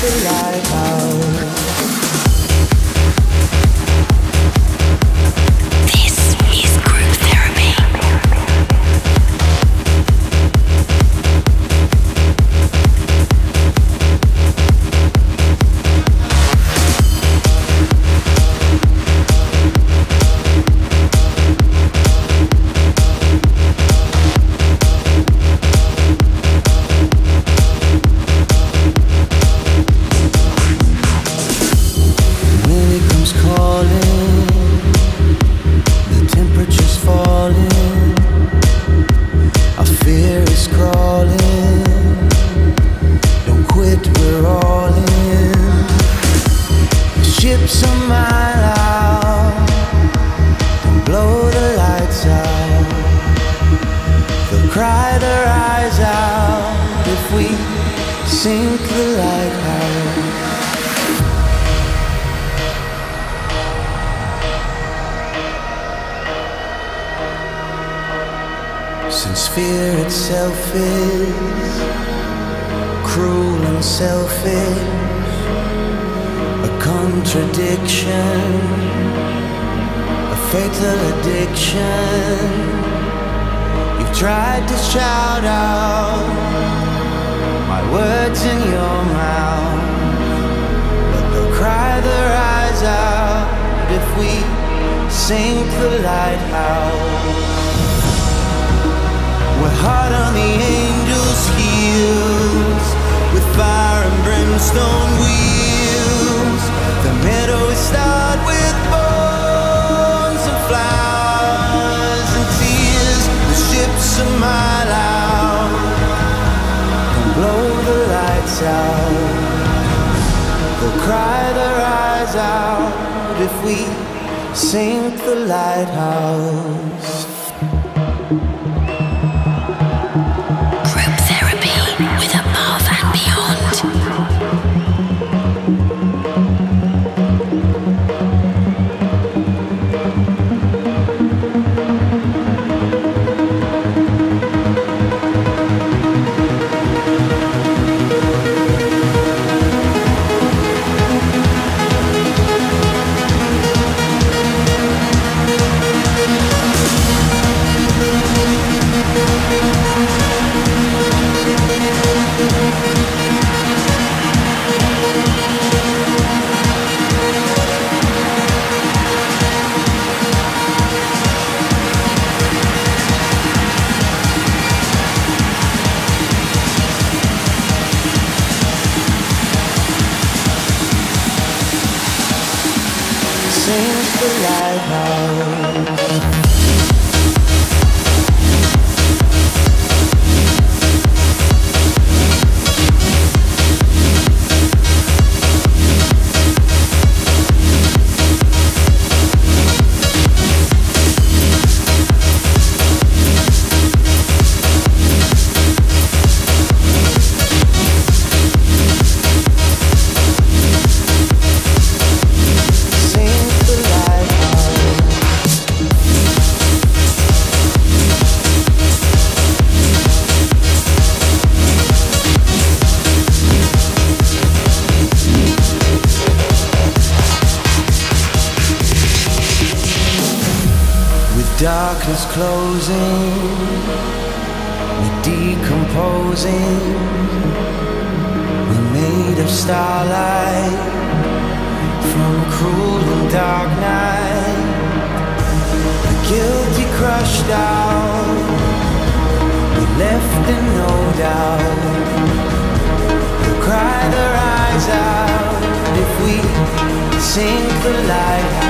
the lighthouse. Cry their eyes out if we sink the lighthouse. Since fear itself is cruel and selfish, a contradiction, a fatal addiction. Tried to shout out my words in your mouth, but they'll cry their eyes out if we sink the lighthouse. We're hard on the angels' heels, with fire and brimstone wheels. The meadow is starred with bones and flowers. Of my loud and blow the lights out. They'll cry their eyes out if we sink the lighthouse. Group therapy with Above and darkness closing, we're decomposing. We're made of starlight from a cruel and dark night. The guilty crushed out, we're left in no doubt. They'll cry their eyes out if we sink the lighthouse.